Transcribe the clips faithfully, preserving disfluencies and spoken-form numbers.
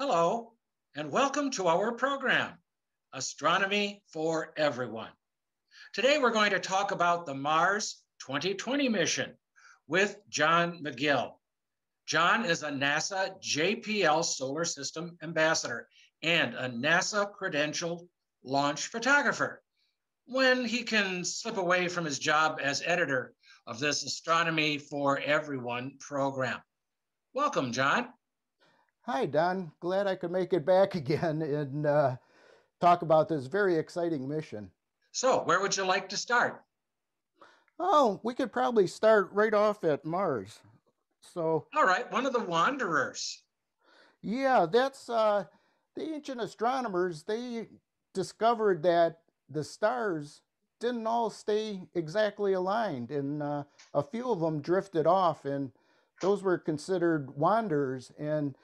Hello, and welcome to our program, Astronomy for Everyone. Today we're going to talk about the Mars twenty twenty mission with John McGill. John is a NASA J P L Solar System Ambassador and a NASA credentialed launch photographer. When he can slip away from his job as editor of this Astronomy for Everyone program. Welcome, John. Hi, Don. Glad I could make it back again and uh, talk about this very exciting mission. So, where would you like to start? Oh, we could probably start right off at Mars. So, all right, one of the Wanderers. Yeah, that's uh, the ancient astronomers. They discovered that the stars didn't all stay exactly aligned, and uh, a few of them drifted off, and those were considered wanderers. And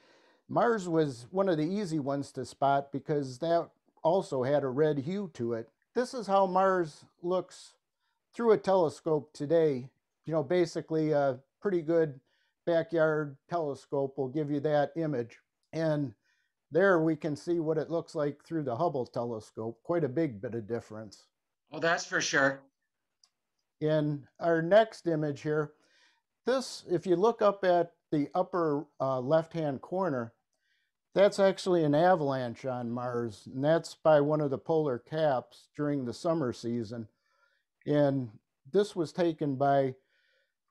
Mars was one of the easy ones to spot because that also had a red hue to it. This is how Mars looks through a telescope today. You know, basically a pretty good backyard telescope will give you that image. And there we can see what it looks like through the Hubble telescope. Quite a big bit of difference. Oh, that's for sure. In our next image here, this, if you look up at the upper uh, left-hand corner, that's actually an avalanche on Mars, and that's by one of the polar caps during the summer season. And this was taken by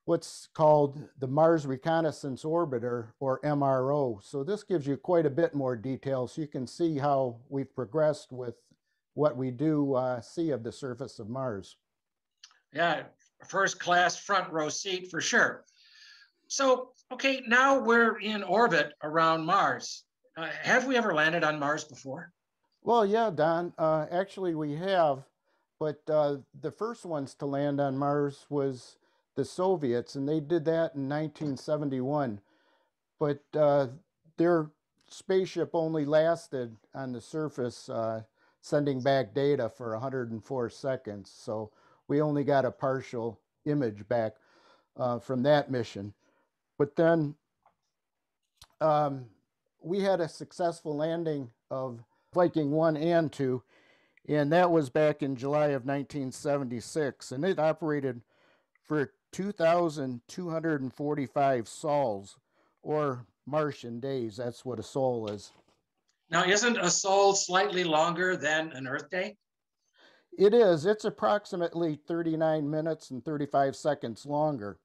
what's called the Mars Reconnaissance Orbiter, or M R O. So this gives you quite a bit more detail, so you can see how we've progressed with what we do uh, see of the surface of Mars. Yeah, first-class front row seat for sure. So, okay, now we're in orbit around Mars. Uh, have we ever landed on Mars before? Well, yeah, Don. Uh, actually, we have. But uh, the first ones to land on Mars was the Soviets, and they did that in nineteen seventy-one. But uh, their spaceship only lasted on the surface, uh, sending back data for one hundred four seconds. So we only got a partial image back uh, from that mission. But then um, we had a successful landing of Viking one and two, and that was back in July of nineteen seventy-six. And it operated for two thousand two hundred forty-five sols, or Martian days. That's what a sol is. Now, isn't a sol slightly longer than an Earth day? It is. It's approximately thirty-nine minutes and thirty-five seconds longer.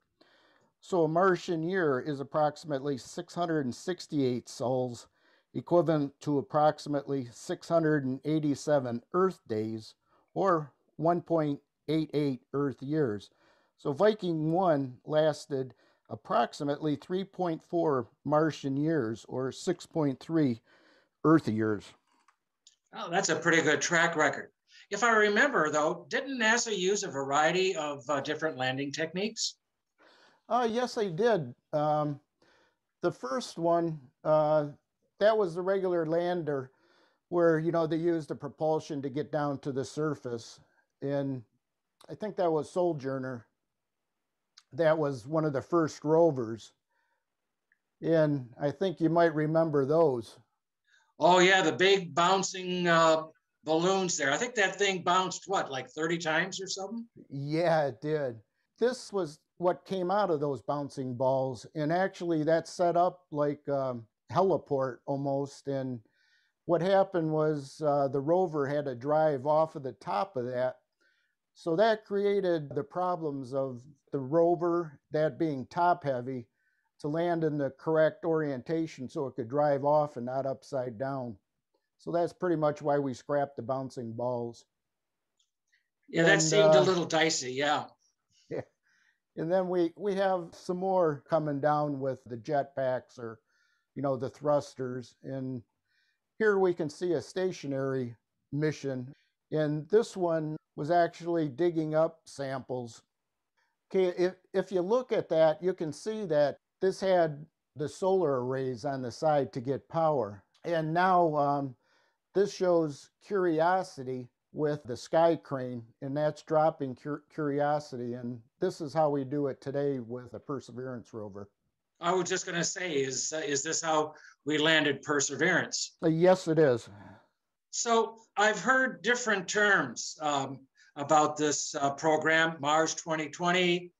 So a Martian year is approximately six hundred sixty-eight sols, equivalent to approximately six hundred eighty-seven Earth days, or one point eight eight Earth years. So Viking one lasted approximately three point four Martian years, or six point three Earth years. Oh, that's a pretty good track record. If I remember, though, didn't NASA use a variety of uh, different landing techniques? Uh, yes, they did. Um, the first one, uh, that was the regular lander where, you know, they used the propulsion to get down to the surface. And I think that was Sojourner. That was one of the first rovers. And I think you might remember those. Oh, yeah, the big bouncing uh, balloons there. I think that thing bounced, what, like thirty times or something? Yeah, it did. This was what came out of those bouncing balls. And actually that's set up like a heliport almost. And what happened was uh, the rover had to drive off of the top of that. So that created the problems of the rover, that being top heavy, to land in the correct orientation so it could drive off and not upside down. So that's pretty much why we scrapped the bouncing balls. Yeah, and that seemed uh, a little dicey, yeah. Yeah. And then we, we have some more coming down with the jetpacks, or, you know, the thrusters. And here we can see a stationary mission. And this one was actually digging up samples. Okay, if, if you look at that, you can see that this had the solar arrays on the side to get power. And now um, this shows Curiosity with the sky crane, and that's dropping Curiosity. And this is how we do it today with a Perseverance rover. I was just going to say, is, uh, is this how we landed Perseverance. Yes, it is. So I've heard different terms um, about this uh, program, Mars twenty twenty,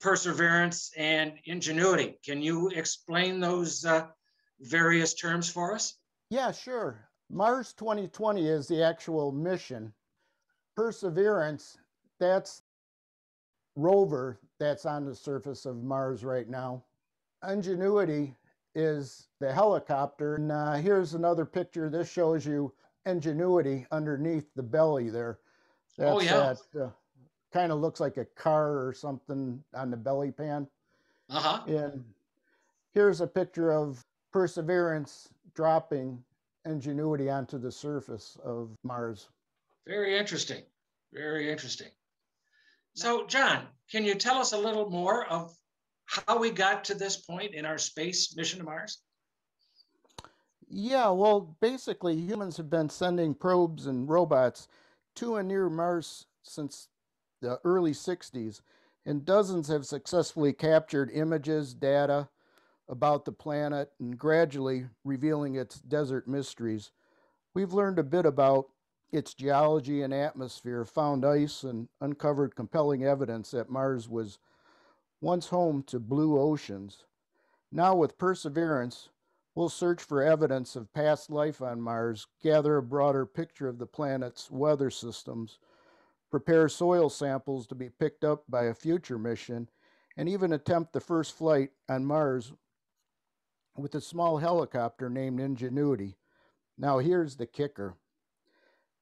Perseverance, and Ingenuity. Can you explain those uh, various terms for us? Yeah, sure. Mars twenty twenty is the actual mission. Perseverance, that's rover that's on the surface of Mars right now. Ingenuity is the helicopter. And uh, here's another picture. This shows you Ingenuity underneath the belly there. That's, oh, yeah. That uh, kind of looks like a car or something on the belly pan. Uh-huh. And here's a picture of Perseverance dropping Ingenuity onto the surface of Mars. Very interesting. Very interesting. So, John, can you tell us a little more of how we got to this point in our space mission to Mars? Yeah, well, basically, humans have been sending probes and robots to and near Mars since the early sixties, and dozens have successfully captured images, data about the planet, and gradually revealing its desert mysteries. We've learned a bit about its geology and atmosphere, found ice, and uncovered compelling evidence that Mars was once home to blue oceans. Now with Perseverance, we'll search for evidence of past life on Mars, gather a broader picture of the planet's weather systems, prepare soil samples to be picked up by a future mission, and even attempt the first flight on Mars with a small helicopter named Ingenuity. Now here's the kicker.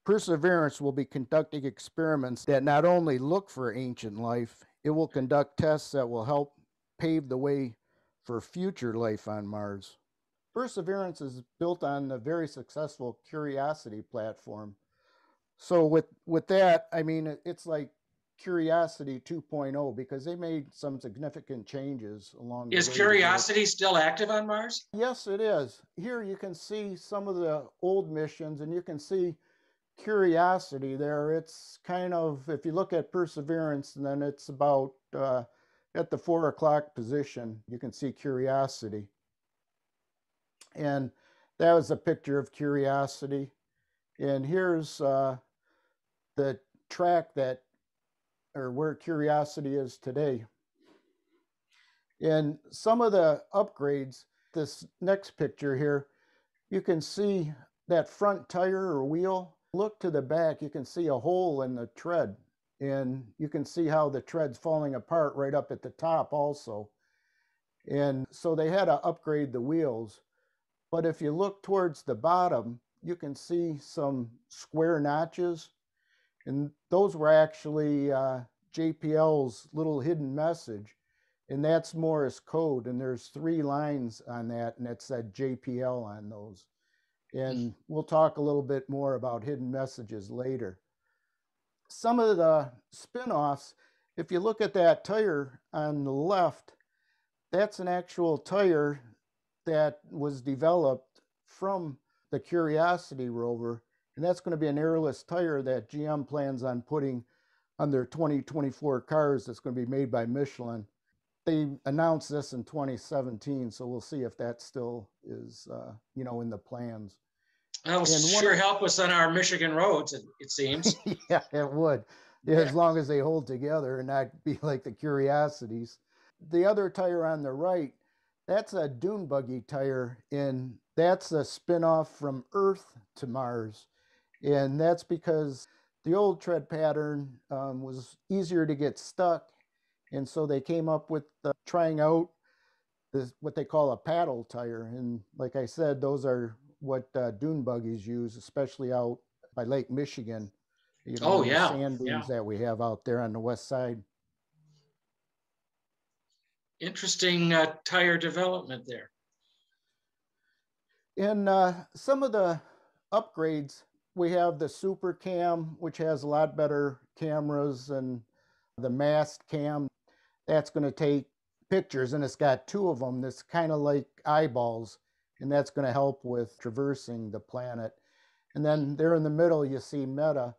Perseverance will be conducting experiments that not only look for ancient life, it will conduct tests that will help pave the way for future life on Mars. Perseverance is built on the very successful Curiosity platform. So with, with that, I mean, it's like Curiosity two point oh, because they made some significant changes along the way. Is Curiosity still active on Mars? Yes, it is. Here you can see some of the old missions, and you can see Curiosity there. It's kind of, if you look at Perseverance, and then it's about uh, at the four o'clock position, you can see Curiosity. And that was a picture of Curiosity. And here's uh, the track that, or where Curiosity is today. And some of the upgrades, this next picture here, you can see that front tire or wheel. Look to the back, you can see a hole in the tread, and you can see how the tread's falling apart right up at the top also. And so they had to upgrade the wheels. But if you look towards the bottom, you can see some square notches, and those were actually uh, J P L's little hidden message, and that's Morse code, and there's three lines on that, and it said J P L on those. And we'll talk a little bit more about hidden messages later. Some of the spin-offs, if you look at that tire on the left, that's an actual tire that was developed from the Curiosity rover, and that's going to be an airless tire that G M plans on putting on their twenty twenty-four cars that's going to be made by Michelin. They announced this in twenty seventeen, so we'll see if that still is, uh, you know, in the plans. That'll sure help us on our Michigan roads, it, it seems. Yeah, it would, yeah. As long as they hold together and not be like the Curiosities. The other tire on the right, that's a dune buggy tire, and that's a spin-off from Earth to Mars. And that's because the old tread pattern um, was easier to get stuck. And so they came up with uh, trying out this, what they call a paddle tire. And like I said, those are what uh, dune buggies use, especially out by Lake Michigan. You know, oh, yeah. The sand dunes yeah. that we have out there on the west side. Interesting uh, tire development there. And uh, some of the upgrades, we have the Super Cam, which has a lot better cameras, and the mast cam. That's going to take pictures, and it's got two of them that's kind of like eyeballs, and that's going to help with traversing the planet. And then there in the middle you see Meta,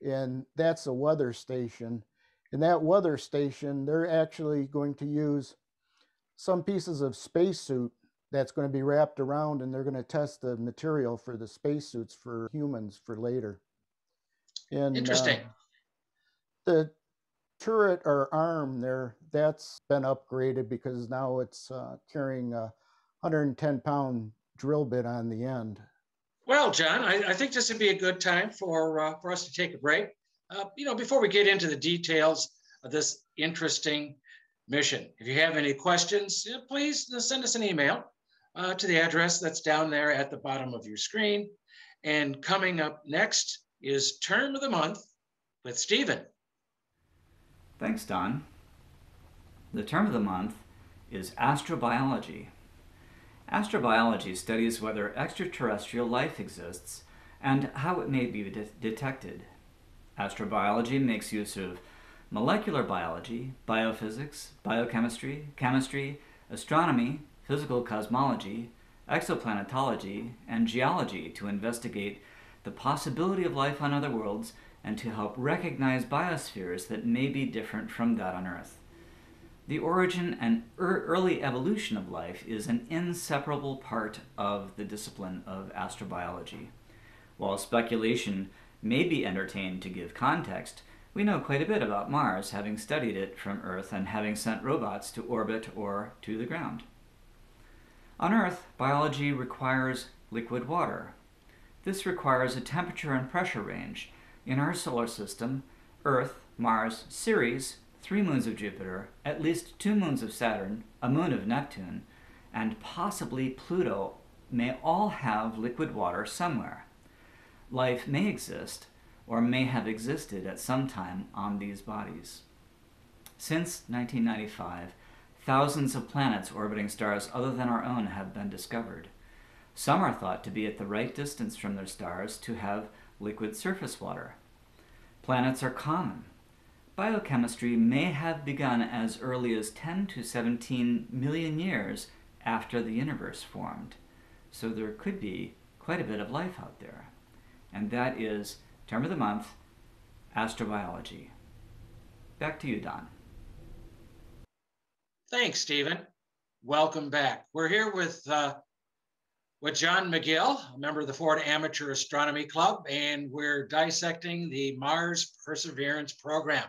and that's a weather station. And that weather station, they're actually going to use some pieces of spacesuit that's going to be wrapped around, and they're going to test the material for the spacesuits for humans for later. And, Interesting. Uh, the turret or arm there, that's been upgraded because now it's uh, carrying a one hundred ten pound drill bit on the end. Well, John, I, I think this would be a good time for, uh, for us to take a break. Uh, you know, before we get into the details of this interesting mission, if you have any questions, please send us an email uh, to the address that's down there at the bottom of your screen. And coming up next is Term of the Month with Stephen. Thanks, Don. The term of the month is astrobiology. Astrobiology studies whether extraterrestrial life exists and how it may be de- detected. Astrobiology makes use of molecular biology, biophysics, biochemistry, chemistry, astronomy, physical cosmology, exoplanetology, and geology to investigate the possibility of life on other worlds and to help recognize biospheres that may be different from that on Earth. The origin and er- early evolution of life is an inseparable part of the discipline of astrobiology. While speculation may be entertained to give context, we know quite a bit about Mars, having studied it from Earth and having sent robots to orbit or to the ground. On Earth, biology requires liquid water. This requires a temperature and pressure range. In our solar system, Earth, Mars, Ceres, three moons of Jupiter, at least two moons of Saturn, a moon of Neptune, and possibly Pluto may all have liquid water somewhere. Life may exist, or may have existed at some time on these bodies. Since nineteen ninety-five, thousands of planets orbiting stars other than our own have been discovered. Some are thought to be at the right distance from their stars to have liquid surface water. Planets are common. Biochemistry may have begun as early as ten to seventeen million years after the universe formed. So there could be quite a bit of life out there. And that is Term of the Month, Astrobiology. Back to you, Don. Thanks, Stephen. Welcome back. We're here with, uh, with John McGill, a member of the Ford Amateur Astronomy Club, and we're dissecting the Mars Perseverance program.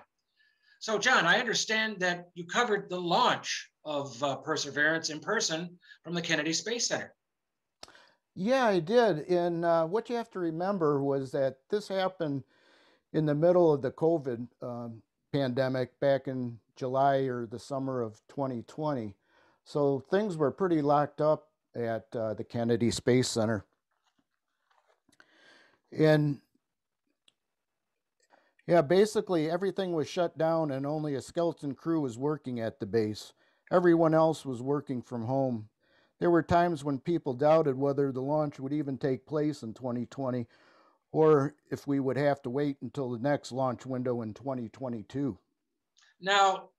So, John, I understand that you covered the launch of uh, Perseverance in person from the Kennedy Space Center. Yeah, I did. And uh, what you have to remember was that this happened in the middle of the COVID uh, pandemic back in July or the summer of twenty twenty. So things were pretty locked up at uh, the Kennedy Space Center. And yeah, basically everything was shut down and only a skeleton crew was working at the base. Everyone else was working from home. There were times when people doubted whether the launch would even take place in twenty twenty or if we would have to wait until the next launch window in twenty twenty-two. Now,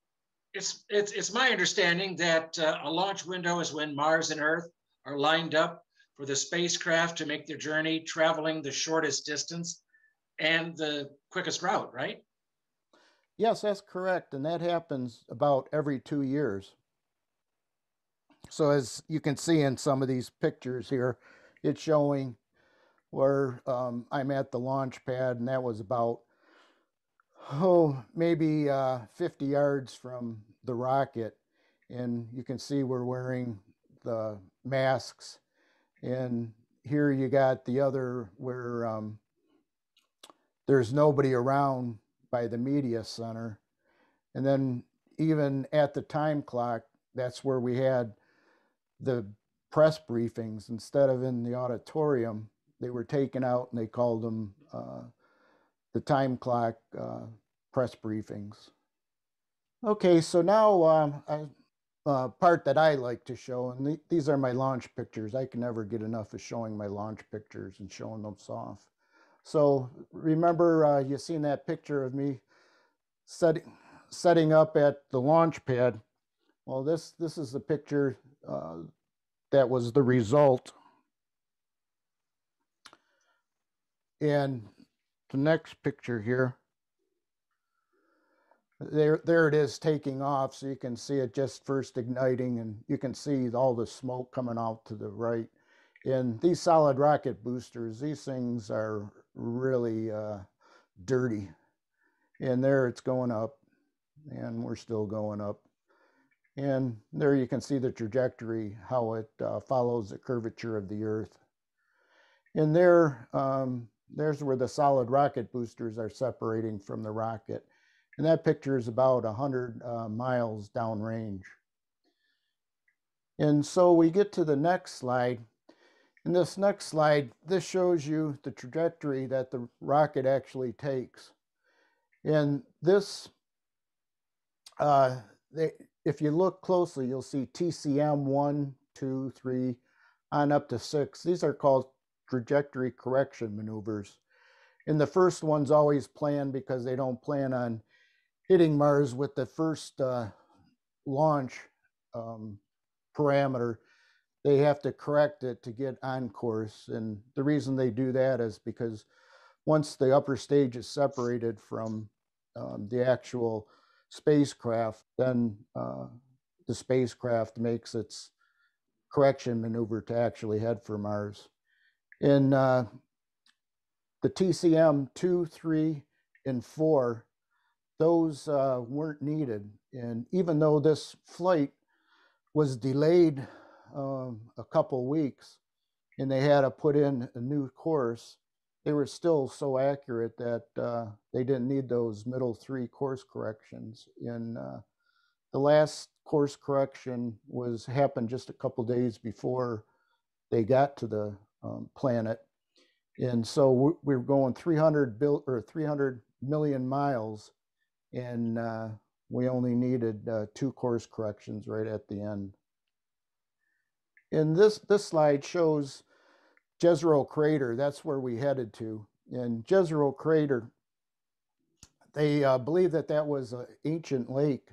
it's, it's, it's my understanding that uh, a launch window is when Mars and Earth are lined up for the spacecraft to make their journey, traveling the shortest distance and the quickest route, right? Yes, that's correct. And that happens about every two years. So as you can see in some of these pictures here, it's showing where um, I'm at the launch pad, and that was about, oh, maybe uh, fifty yards from the rocket. And you can see we're wearing the masks. And here you got the other where um, there's nobody around by the media center. And then even at the time clock, that's where we had the press briefings. Instead of in the auditorium, they were taken out and they called them uh, the time clock uh, press briefings. Okay, so now uh, I, uh, part that I like to show, and th these are my launch pictures. I can never get enough of showing my launch pictures and showing them off. So remember, uh, you've seen that picture of me set setting up at the launch pad. Well, this, this is the picture uh, that was the result. And the next picture here There, there it is taking off. So you can see it just first igniting, and you can see all the smoke coming out to the right. And these solid rocket boosters, these things are really uh, dirty. And there it's going up, and we're still going up. And there you can see the trajectory, how it uh, follows the curvature of the Earth. And there, um, there's where the solid rocket boosters are separating from the rocket. And that picture is about one hundred uh, miles downrange. And so we get to the next slide. In this next slide, this shows you the trajectory that the rocket actually takes. And this, uh, they, if you look closely, you'll see T C M one, two, three, on up to six. These are called trajectory correction maneuvers. And the first one's always planned because they don't plan on hitting Mars with the first uh, launch um, parameter. They have to correct it to get on course. And the reason they do that is because once the upper stage is separated from um, the actual spacecraft, then uh, the spacecraft makes its correction maneuver to actually head for Mars. In uh, the T C M two, three, and four, those uh, weren't needed. And even though this flight was delayed um, a couple weeks and they had to put in a new course, they were still so accurate that uh, they didn't need those middle three course corrections. And uh, the last course correction was happened just a couple days before they got to the um, planet. And so we were going three hundred, bill, or three hundred million miles, and uh, we only needed uh, two course corrections right at the end. And this, this slide shows Jezero Crater. That's where we headed to. And Jezero Crater, they uh, believe that that was an ancient lake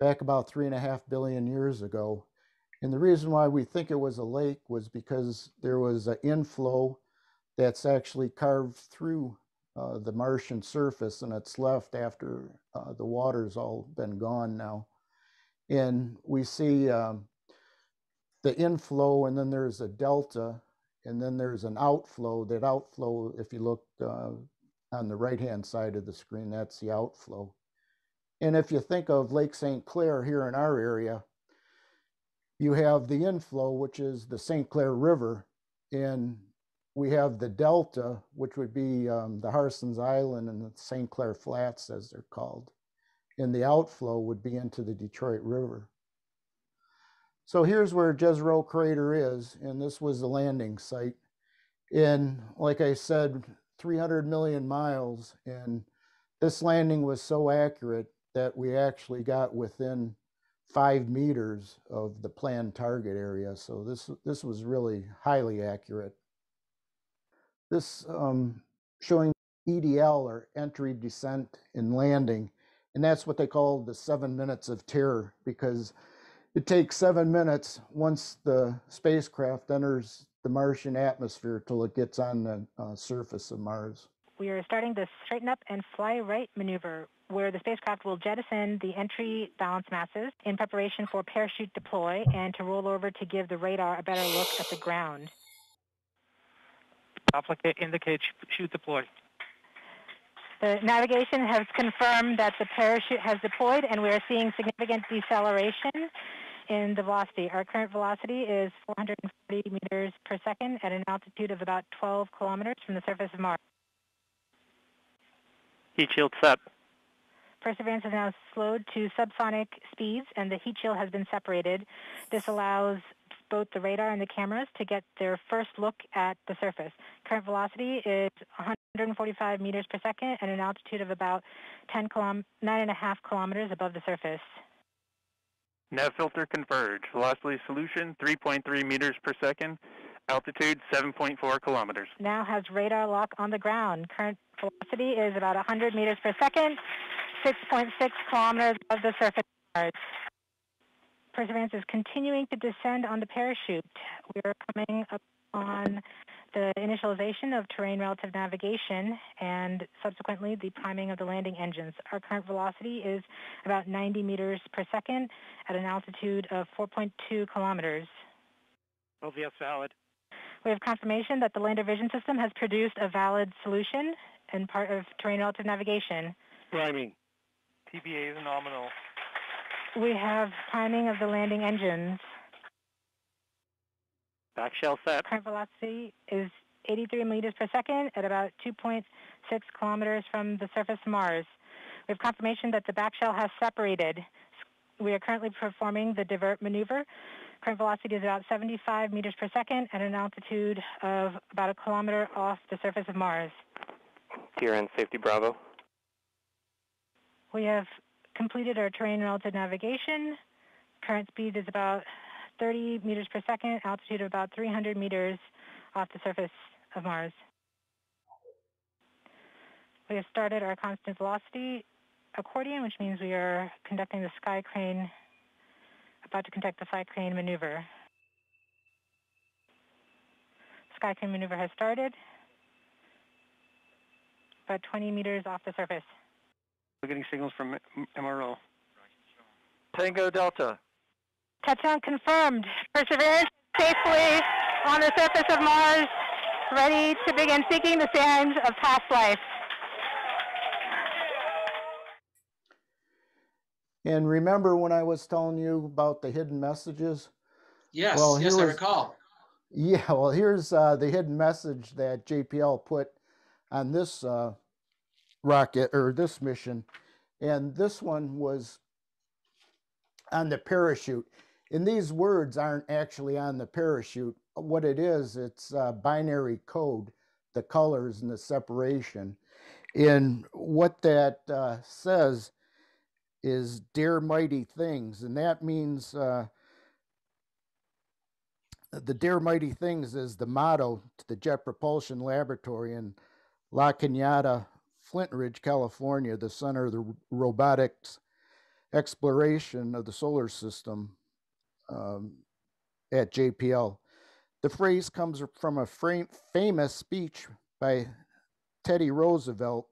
back about three and a half billion years ago. And the reason why we think it was a lake was because there was an inflow that's actually carved through uh, the Martian surface, and it's left after uh, the water's all been gone now. And we see um, the inflow, and then there's a delta, and then there's an outflow. That outflow, if you look uh, on the right-hand side of the screen, that's the outflow. And if you think of Lake Saint Clair here in our area, you have the inflow, which is the Saint Clair River, and we have the delta, which would be um, the Harsens Island and the Saint Clair Flats, as they're called. And the outflow would be into the Detroit River. So here's where Jezero Crater is, and this was the landing site. And like I said, three hundred million miles, and this landing was so accurate that we actually got within five meters of the planned target area. So this, this was really highly accurate. This um, showing E D L, or entry, descent, and landing, and that's what they call the seven minutes of terror, because it takes seven minutes once the spacecraft enters the Martian atmosphere till it gets on the uh, surface of Mars. We are starting the straighten up and fly right maneuver, where the spacecraft will jettison the entry balance masses in preparation for parachute deploy and to roll over to give the radar a better look at the ground. Applicate indicate chute deploy. The navigation has confirmed that the parachute has deployed, and we are seeing significant deceleration in the velocity. Our current velocity is four hundred forty meters per second at an altitude of about twelve kilometers from the surface of Mars. Heat shield set. Perseverance is now slowed to subsonic speeds, and the heat shield has been separated. This allows both the radar and the cameras to get their first look at the surface. Current velocity is one hundred forty-five meters per second at an altitude of about ten kilom- nine point five kilometers above the surface. Nav filter converge. Velocity solution three point three meters per second. Altitude seven point four kilometers. Now has radar lock on the ground. Current velocity is about one hundred meters per second, six point six kilometers above the surface of Mars. Perseverance is continuing to descend on the parachute. We are coming up on the initialization of terrain relative navigation and subsequently the priming of the landing engines. Our current velocity is about ninety meters per second at an altitude of four point two kilometers. L V S valid. We have confirmation that the Lander Vision System has produced a valid solution and part of terrain relative navigation. Priming. T B A is nominal. We have priming of the landing engines. Back shell set. Current velocity is eighty-three meters per second at about two point six kilometers from the surface of Mars. We have confirmation that the back shell has separated. We are currently performing the divert maneuver. Current velocity is about seventy-five meters per second at an altitude of about a kilometer off the surface of Mars. T R N safety, Bravo. We have completed our terrain relative navigation. Current speed is about thirty meters per second, altitude of about three hundred meters off the surface of Mars. We have started our constant velocity accordion, which means we are conducting the sky crane, about to conduct the sky crane maneuver. Sky crane maneuver has started, about twenty meters off the surface. We're getting signals from M R O. Tango Delta. Touchdown confirmed. Perseverance safely on the surface of Mars, ready to begin seeking the sands of past life. And remember when I was telling you about the hidden messages? Yes, well, yes, was, I recall. Yeah, well, here's uh, the hidden message that J P L put on this uh, rocket, or this mission. And this one was on the parachute. And these words aren't actually on the parachute. What it is, it's uh, binary code, the colors and the separation. And what that uh, says is dare mighty things. And that means uh, the dare mighty things is the motto to the Jet Propulsion Laboratory in La Cañada, Flintridge, California, the center of the robotics exploration of the solar system um, at J P L. The phrase comes from a frame, famous speech by Teddy Roosevelt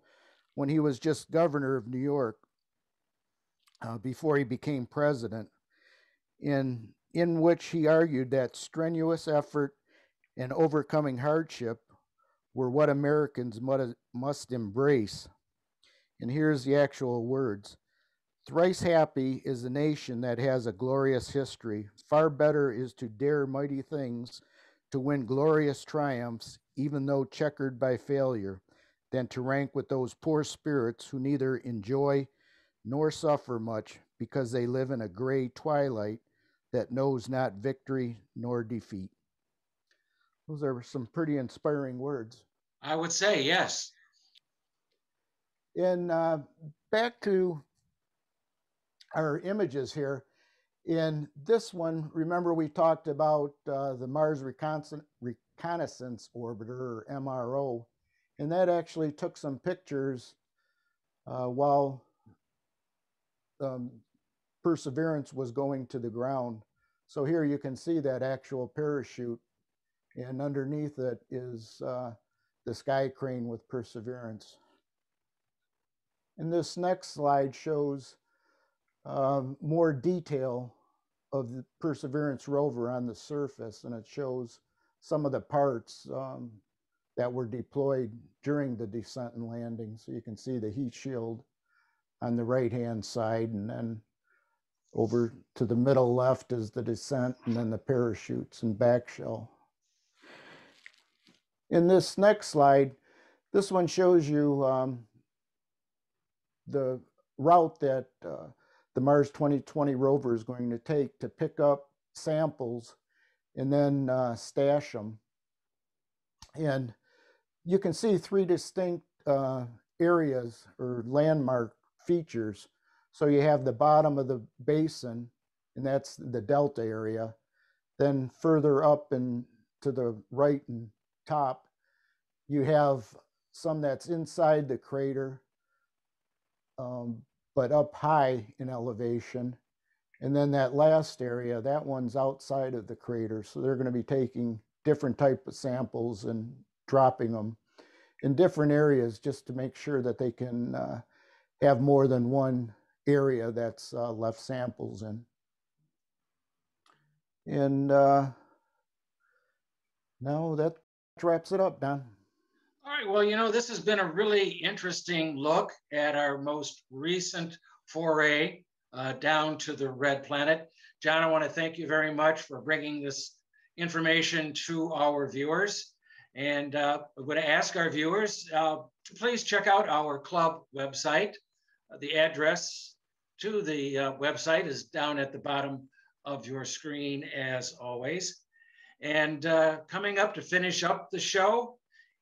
when he was just governor of New York. Uh, before he became president, in in which he argued that strenuous effort and overcoming hardship were what Americans must embrace. And here's the actual words. Thrice happy is the nation that has a glorious history. Far better is to dare mighty things, to win glorious triumphs, even though checkered by failure, than to rank with those poor spirits who neither enjoy nor suffer much, because they live in a gray twilight that knows not victory nor defeat. Those are some pretty inspiring words. I would say, yes. And uh, back to our images here. In this one, remember we talked about uh, the Mars Recon- Reconnaissance Orbiter, or M R O, and that actually took some pictures uh, while Um, Perseverance was going to the ground. So here you can see that actual parachute, and underneath it is uh, the sky crane with Perseverance. And this next slide shows um, more detail of the Perseverance rover on the surface, and it shows some of the parts um, that were deployed during the descent and landing. So you can see the heat shield on the right-hand side, and then over to the middle left is the descent, and then the parachutes and back shell. In this next slide, this one shows you um, the route that uh, the Mars twenty twenty rover is going to take to pick up samples and then uh, stash them. And you can see three distinct uh, areas or landmarks features. So you have the bottom of the basin, and that's the delta area. Then further up and to the right and top, you have some that's inside the crater, um, but up high in elevation. And then that last area, that one's outside of the crater. So they're going to be taking different type of samples and dropping them in different areas just to make sure that they can uh, have more than one area that's uh, left samples in. And uh, now that wraps it up, Don. All right, well, you know, this has been a really interesting look at our most recent foray uh, down to the red planet. John, I want to thank you very much for bringing this information to our viewers. And uh, I'm going to ask our viewers uh, to please check out our club website. Uh, the address to the uh, website is down at the bottom of your screen, as always. And uh, coming up to finish up the show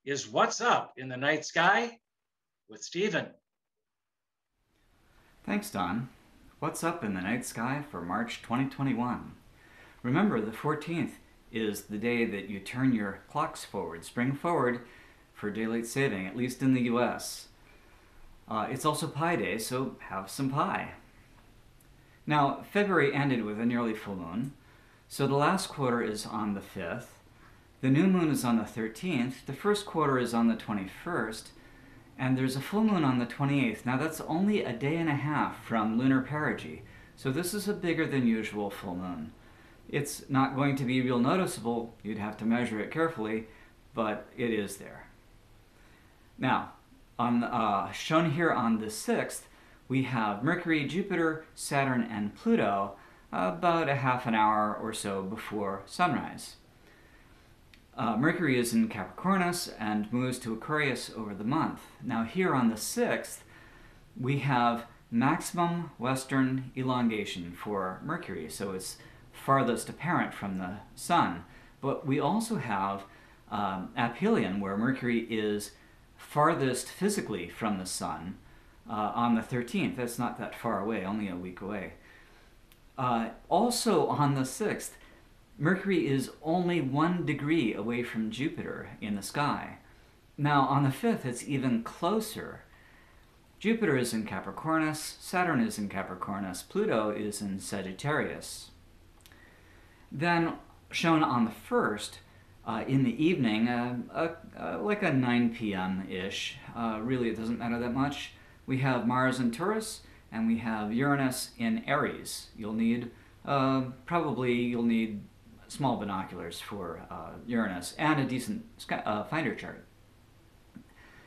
is What's Up in the Night Sky with Stephen. Thanks, Don. What's up in the night sky for March twenty twenty-one? Remember, the fourteenth is the day that you turn your clocks forward, spring forward for daylight saving, at least in the U S. Uh, it's also Pie Day, so have some pie. Now, February ended with a nearly full moon, so the last quarter is on the fifth, the new moon is on the thirteenth, the first quarter is on the twenty-first, and there's a full moon on the twenty-eighth. Now that's only a day and a half from lunar perigee, so this is a bigger than usual full moon. It's not going to be real noticeable, you'd have to measure it carefully, but it is there. Now, on, uh, shown here on the sixth, we have Mercury, Jupiter, Saturn, and Pluto about a half an hour or so before sunrise. Uh, Mercury is in Capricornus and moves to Aquarius over the month. Now here on the sixth, we have maximum western elongation for Mercury, so it's farthest apparent from the sun. But we also have um, aphelion, where Mercury is farthest physically from the sun uh, on the thirteenth. That's not that far away, only a week away. Uh, also on the sixth, Mercury is only one degree away from Jupiter in the sky. Now on the fifth, it's even closer. Jupiter is in Capricornus, Saturn is in Capricornus, Pluto is in Sagittarius. Then shown on the first, uh, in the evening, uh, uh, uh, like a nine p m-ish, uh, really it doesn't matter that much, we have Mars in Taurus, and we have Uranus in Aries. You'll need, uh, probably you'll need small binoculars for uh, Uranus and a decent sky, uh, finder chart.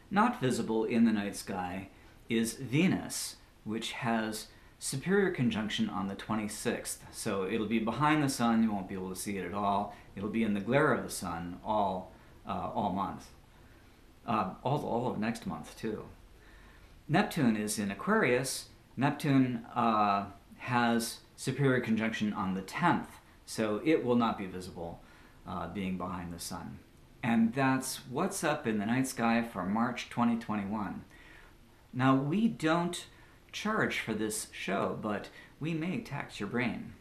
Not visible in the night sky is Venus, which has superior conjunction on the twenty-sixth. So it'll be behind the sun, you won't be able to see it at all. It'll be in the glare of the sun all, uh, all month, uh, all, all of next month too. Neptune is in Aquarius. Neptune uh, has superior conjunction on the tenth, so it will not be visible uh, being behind the sun. And that's What's Up in the Night Sky for March twenty twenty-one. Now, we don't charge for this show, but we may tax your brain.